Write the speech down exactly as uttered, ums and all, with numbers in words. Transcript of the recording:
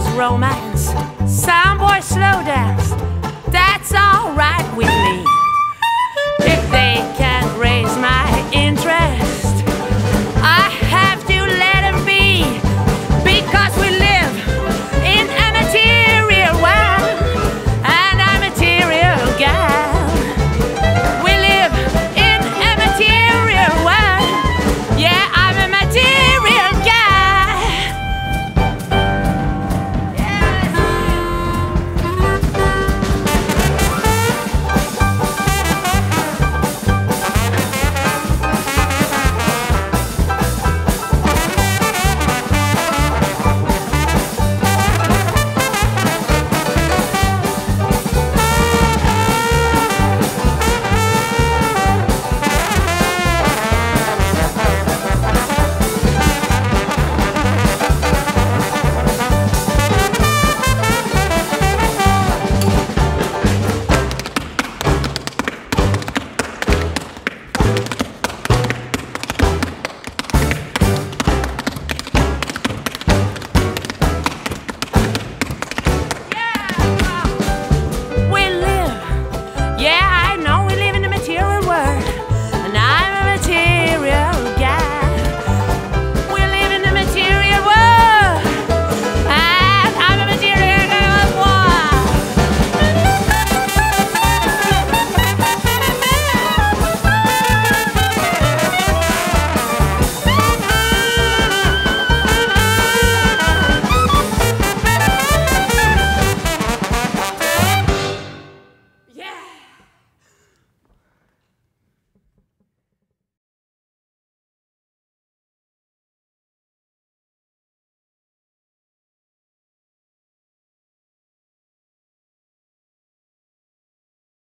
is romance. Sound boy slow dance, that's alright with me.